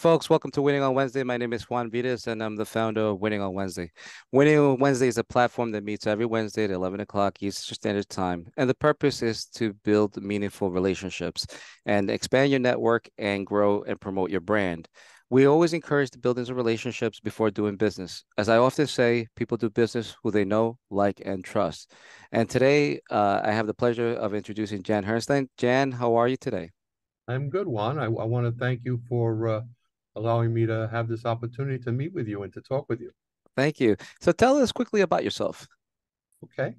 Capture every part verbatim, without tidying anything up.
folks. Welcome to Winning on Wednesday. My name is Juan Vitas, and I'm the founder of Winning on Wednesday. Winning on Wednesday is a platform that meets every Wednesday at eleven o'clock Eastern Standard Time, and the purpose is to build meaningful relationships and expand your network and grow and promote your brand. We always encourage the building of relationships before doing business. As I often say, people do business who they know, like, and trust. And today, uh, I have the pleasure of introducing Jan Hernstat. Jan, how are you today? I'm good, Juan. I, I want to thank you for uh, allowing me to have this opportunity to meet with you and to talk with you. Thank you. So tell us quickly about yourself. Okay.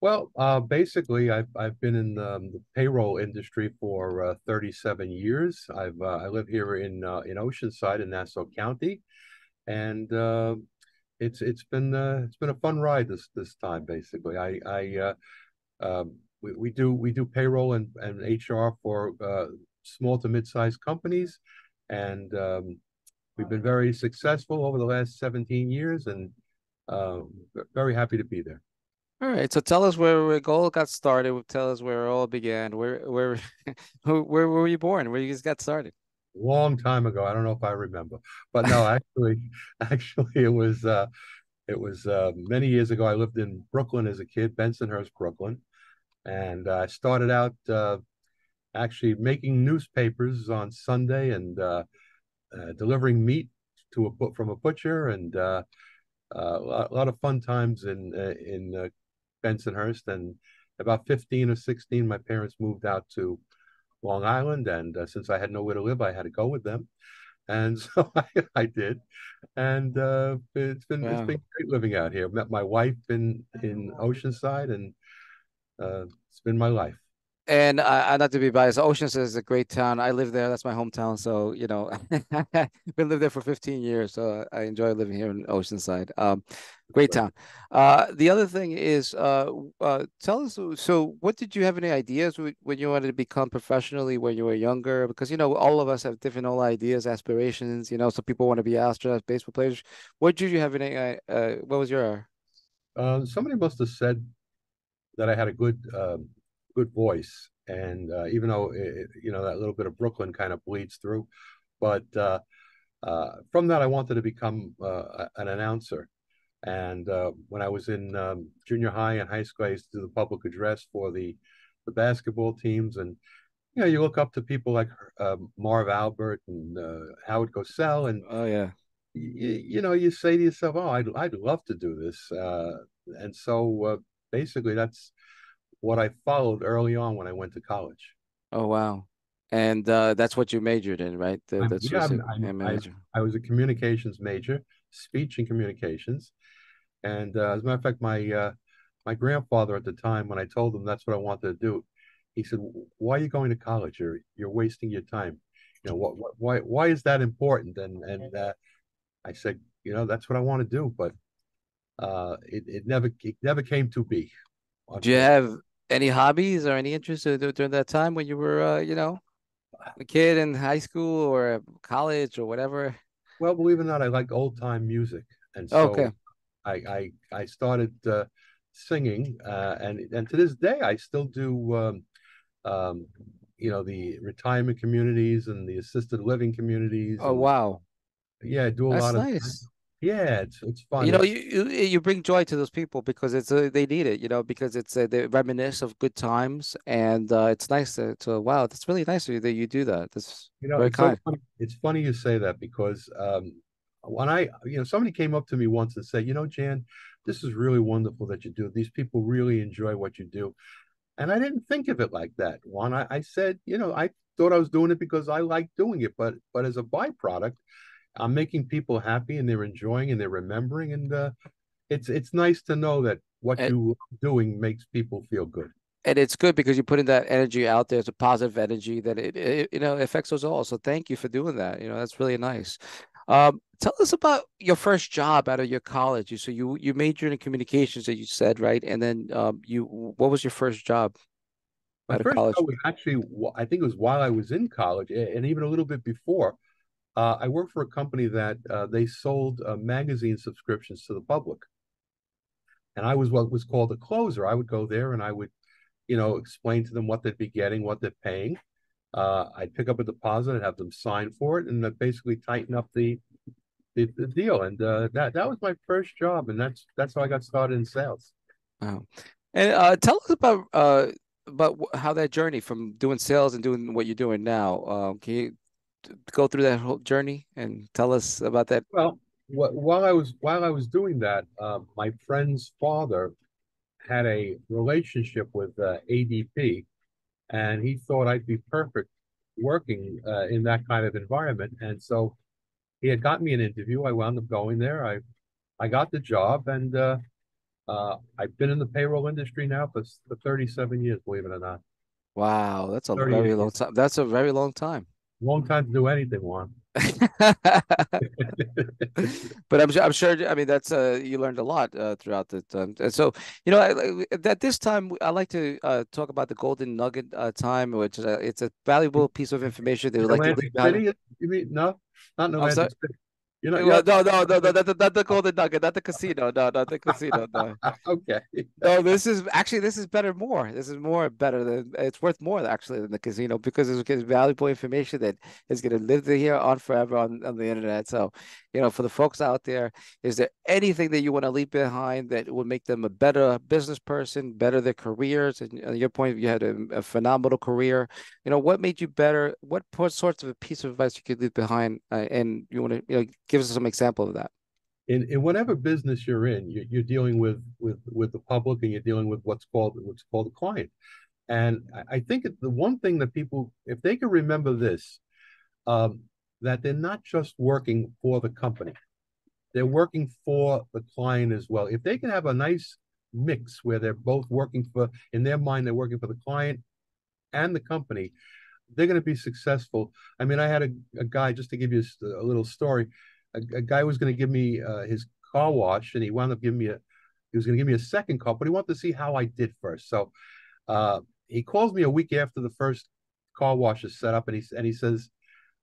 Well, uh, basically, I've, I've been in um, the payroll industry for uh, thirty-seven years. I've uh, I live here in uh, in Oceanside in Nassau County, and uh, it's it's been uh, it's been a fun ride this this time. Basically, I I. Uh, um, We, we do we do payroll and, and H R for uh, small to mid-sized companies, and um, we've been very successful over the last seventeen years, and uh, very happy to be there. All right, so tell us where it all got started. Tell us where it all began. Where where where were you born? Where you guys got started? Long time ago. I don't know if I remember, but no, actually, actually it was uh, it was uh, many years ago. I lived in Brooklyn as a kid, Bensonhurst, Brooklyn. And I uh, started out uh, actually making newspapers on Sunday and uh, uh, delivering meat to a from a butcher, and uh, uh, a lot of fun times in uh, in uh, Bensonhurst. And about fifteen or sixteen, my parents moved out to Long Island, and uh, since I had nowhere to live, I had to go with them, and so I, I did. And uh, it's been wow. It's been great living out here. Met my wife in in Oceanside, and Uh, it's been my life. And I uh, not to be biased, Oceanside is a great town. I live there. That's my hometown. So, you know, I've lived there for fifteen years. So I enjoy living here in Oceanside. Um, great town. Uh, the other thing is, uh, uh, tell us, so what did you have any ideas when you wanted to become professionally when you were younger? Because, you know, all of us have different old ideas, aspirations, you know, so people want to be astronauts, baseball players. What did you have any, uh, what was your? Uh, somebody must have said that I had a good, uh, good voice, and uh, even though it, you know that little bit of Brooklyn kind of bleeds through, but uh, uh, from that I wanted to become uh, an announcer. And uh, when I was in um, junior high and high school, I used to do the public address for the the basketball teams, and you know you look up to people like uh, Marv Albert and uh, Howard Cosell, and oh yeah, you, you know you say to yourself, oh, I'd I'd love to do this, uh, and so. Uh, Basically, that's what I followed early on when I went to college. Oh, wow. And uh, that's what you majored in, right? The, that's yeah, I'm, I'm, I, I was a communications major, speech and communications. And uh, as a matter of fact, my uh, my grandfather at the time, when I told him that's what I wanted to do, he said, why are you going to college? You're, you're wasting your time. You know, what, what, why why is that important? And, and uh, I said, you know, that's what I want to do, but Uh, it, it never it never came to be. Do you have any hobbies or any interests during that time when you were, uh, you know, a kid in high school or college or whatever? Well, believe it or not, I like old time music, and so okay. I, I I started uh, singing, uh, and and to this day I still do. Um, um, you know, the retirement communities and the assisted living communities. Oh and, wow! Yeah, I do a That's lot of. Nice. Yeah, it's it's fun. You know, you, you you bring joy to those people because it's a, they need it. You know, because it's a, they reminisce of good times, and uh, it's nice to, to wow, that's really nice of you that you do that. That's you know, very it's, kind. So funny. It's funny you say that because um, when I you know somebody came up to me once and said, you know, Jan, this is really wonderful that you do. These people really enjoy what you do, and I didn't think of it like that. One, I, I said, you know, I thought I was doing it because I like doing it, but but as a byproduct, I'm making people happy, and they're enjoying, and they're remembering, and uh, it's it's nice to know that what and, you're doing makes people feel good. And it's good because you're putting that energy out there. It's a positive energy that it, it you know affects us all. So thank you for doing that. You know that's really nice. Um, tell us about your first job out of your college. So you you majored in communications, that you said, right? And then um, you what was your first job? Out first of college, job was actually, I think it was while I was in college, and even a little bit before. Uh, I worked for a company that uh, they sold uh, magazine subscriptions to the public, and I was what was called a closer. I would go there and I would, you know, explain to them what they'd be getting, what they're paying, Uh, I'd pick up a deposit and have them sign for it, and basically tighten up the the, the deal. And uh, that that was my first job, and that's that's how I got started in sales. Wow! And uh, tell us about uh, about how that journey from doing sales and doing what you're doing now. Uh, can you go through that whole journey and tell us about that? Well, wh- while I was while I was doing that, uh, my friend's father had a relationship with uh, A D P. And he thought I'd be perfect working uh, in that kind of environment. And so he had got me an interview. I wound up going there. I I got the job, and uh, uh, I've been in the payroll industry now for, for thirty-seven years, believe it or not. Wow, that's a very years. long time. That's a very long time. Long time to do anything, Juan. But I'm, I'm sure, I mean, that's uh, you learned a lot uh, throughout the time. And so, you know, I, at this time, I like to uh, talk about the golden nugget uh, time, which uh, it's a valuable piece of information. They would like Atlantic to City, you mean, no, not no, City. You know, no, no, no, no, no, not, not the golden nugget, not the casino, no, not the casino, no. Okay. No, this is actually this is better, more. This is more better than it's worth more actually than the casino, because it's valuable information that is going to live here on forever on, on the internet. So, you know, for the folks out there, is there anything that you want to leave behind that would make them a better business person, better their careers? And at your point, you had a, a phenomenal career. You know, what made you better? What sorts of a piece of advice you could leave behind, uh, and you want to, you know. Give us some example of that. In, in whatever business you're in, you're, you're dealing with, with with the public, and you're dealing with what's called what's called a client. And I, I think the one thing that people, if they can remember this, um, that they're not just working for the company, they're working for the client as well. If they can have a nice mix where they're both working for, in their mind, they're working for the client and the company, they're going to be successful. I mean, I had a, a guy, just to give you a, a little story. A, a guy was going to give me uh, his car wash, and he wound up giving me a, he was going to give me a second car, but he wanted to see how I did first. So uh, he calls me a week after the first car wash is set up, and he, and he says,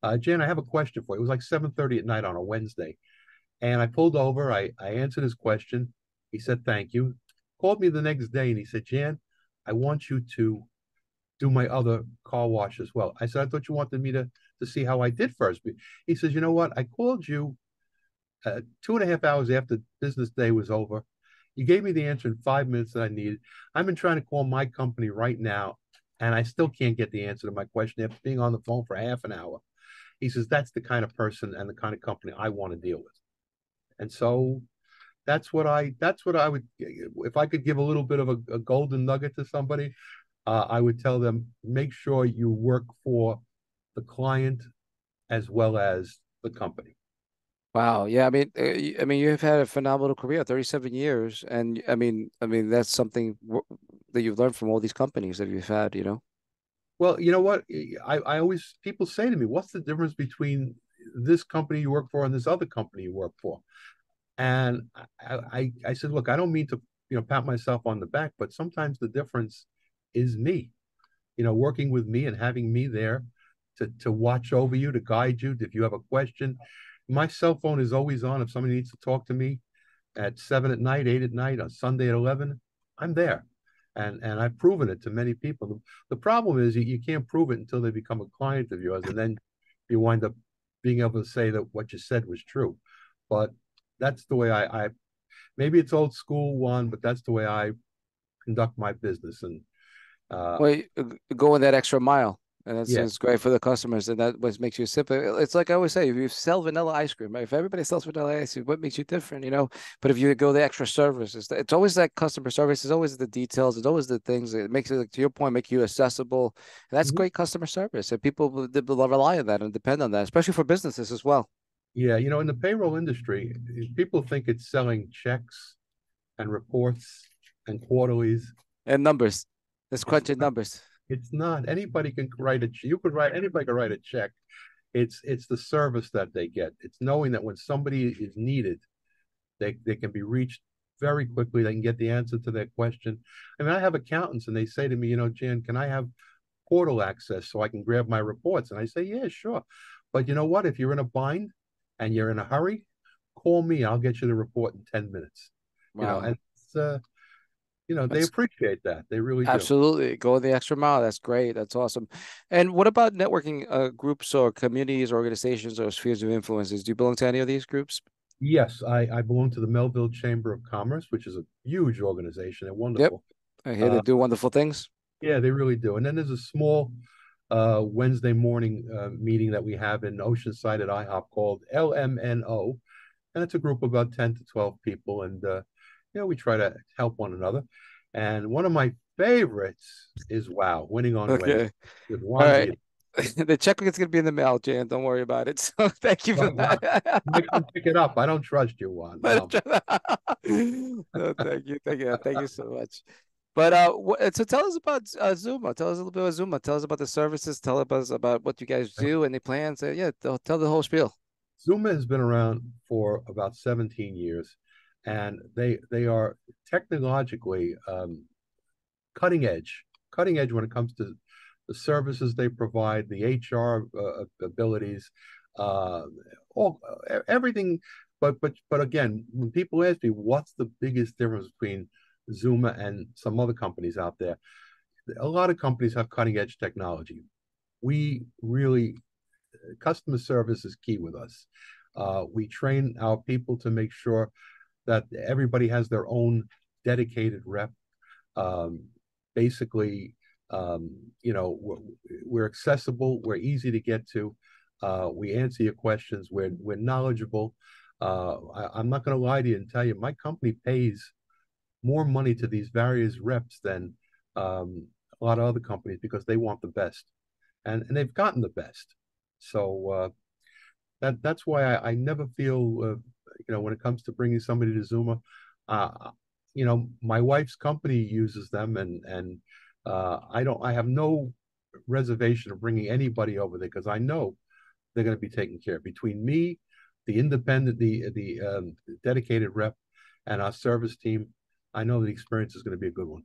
uh, Jan, I have a question for you. It was like seven thirty at night on a Wednesday. And I pulled over. I, I answered his question. He said, thank you. Called me the next day, and he said, Jan, I want you to do my other car wash as well. I said, I thought you wanted me to to see how I did first. He says, you know what? I called you uh, two and a half hours after business day was over. You gave me the answer in five minutes that I needed. I've been trying to call my company right now, and I still can't get the answer to my question after being on the phone for half an hour. He says, that's the kind of person and the kind of company I want to deal with. And so that's what I, that's what I would, if I could give a little bit of a, a golden nugget to somebody, uh, I would tell them, make sure you work for the client as well as the company. Wow. Yeah. I mean, I mean, you've had a phenomenal career, thirty-seven years. And I mean, I mean, that's something that you've learned from all these companies that you've had, you know? Well, you know what? I, I always, people say to me, what's the difference between this company you work for and this other company you work for? And I, I, I said, look, I don't mean to, you know, pat myself on the back, but sometimes the difference is me, you know, working with me and having me there to to watch over you, to guide you, if you have a question. My cell phone is always on. If somebody needs to talk to me at seven at night, eight at night, on Sunday at eleven, I'm there. And and I've proven it to many people. The, the problem is you, you can't prove it until they become a client of yours, and then you wind up being able to say that what you said was true. But that's the way I, I maybe it's old school, Juan, but that's the way I conduct my business. And uh, well, going that extra mile. And that's yeah. great for the customers, and that what makes you simple. It's like I always say, if you sell vanilla ice cream, if everybody sells vanilla ice cream, what makes you different, you know? But if you go the extra services, it's always that customer service. It's always the details. It's always the things that makes it, like, to your point, make you accessible. And that's mm-hmm. great customer service, and people will rely on that and depend on that, especially for businesses as well. Yeah, you know, in the payroll industry, people think it's selling checks and reports and quarterlies and numbers. It's crunching numbers. It's not. Anybody can write a. You could write. Anybody can write a check. It's it's the service that they get. It's knowing that when somebody is needed, they they can be reached very quickly. They can get the answer to their question. I mean, I have accountants, and they say to me, you know, Jan, can I have portal access so I can grab my reports? And I say, yeah, sure. But you know what? If you're in a bind and you're in a hurry, call me. I'll get you the report in ten minutes. Wow. You know, and it's, uh, you know, that's, they appreciate that. They really do. Absolutely. Go the extra mile. That's great. That's awesome. And what about networking uh, groups or communities, organizations, or spheres of influences? Do you belong to any of these groups? Yes, I, I belong to the Melville Chamber of Commerce, which is a huge organization. They're wonderful. Yep. I hear uh, they do wonderful things. Yeah, they really do. And then there's a small uh, Wednesday morning uh, meeting that we have in Oceanside at I hop called L M N O. And it's a group of about ten to twelve people. And, uh, you know, we try to help one another. And one of my favorites is, wow, Winning on okay. Wednesday. With All right. Vitas. The check is going to be in the mail, Jan. Don't worry about it. So thank you for oh, wow. that. I can pick it up. I don't trust you, Juan. No. no, thank you. Thank you. Thank you so much. But uh, so tell us about uh, Zuma. Tell us a little bit about Zuma. Tell us about the services. Tell us about what you guys do and the plans. Uh, yeah, tell the whole spiel. Zuma has been around for about seventeen years, and they they are technologically um, cutting edge, cutting edge when it comes to the services they provide, the H R uh, abilities, uh, all everything. But but but again, when people ask me what's the biggest difference between Zuma and some other companies out there, a lot of companies have cutting edge technology. We really, customer service is key with us. Uh, we train our people to make sure that everybody has their own dedicated rep. Um, basically. Um, you know, we're, we're accessible, we're easy to get to, uh, we answer your questions, we're, we're knowledgeable. Uh, I, I'm not going to lie to you and tell you, my company pays more money to these various reps than um, a lot of other companies because they want the best. And, and they've gotten the best. So uh, that that's why I, I never feel, uh, you know, when it comes to bringing somebody to Zuma, uh, you know, my wife's company uses them, and, and Uh, I don't. I have no reservation of bringing anybody over there because I know they're going to be taken care of. Between me, the independent, the the um, dedicated rep, and our service team, I know the experience is going to be a good one.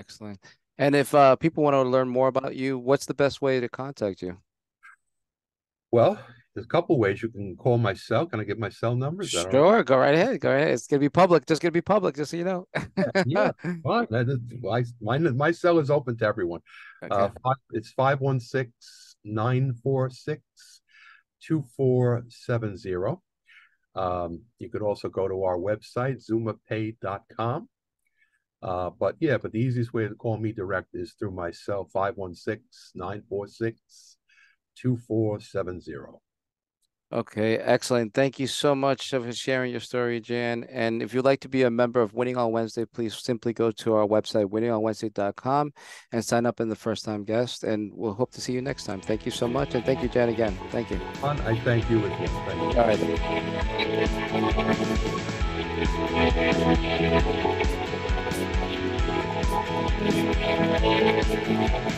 Excellent. And if uh, people want to learn more about you, what's the best way to contact you? Well, there's a couple ways. You can call my cell. Can I give my cell number? Sure, go right ahead. Go right ahead. It's gonna be public. Just gonna be public, just so you know. yeah, yeah. Well, my, my, my cell is open to everyone. Okay. Uh, five, it's five one six, nine four six, two four seven zero. Um, you could also go to our website, zuma pay dot com. Uh, but yeah, but the easiest way to call me direct is through my cell, five one six, nine four six, two four seven zero. Okay, excellent. Thank you so much for sharing your story, Jan. And if you'd like to be a member of Winning on Wednesday, please simply go to our website, winning on wednesday dot com, and sign up in the first time guest. And we'll hope to see you next time. Thank you so much. And thank you, Jan, again. Thank you. I thank you again. Thank you. All right.